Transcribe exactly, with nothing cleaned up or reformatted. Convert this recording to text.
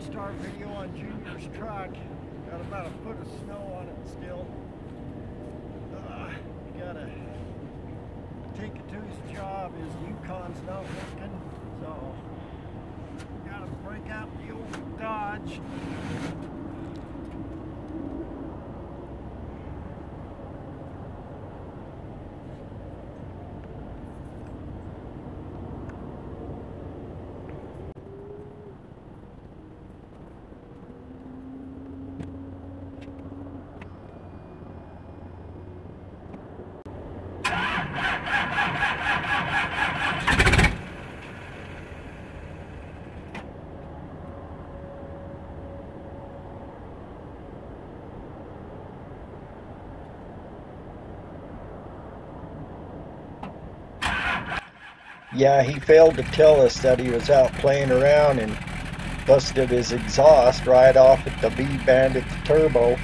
Cold start video on Junior's truck. Got about a foot of snow on it still. Uh, you gotta take it to his job. His Yukon's not working, so you gotta break out the old Dodge. Yeah, he failed to tell us that he was out playing around and busted his exhaust right off at the V band at the turbo.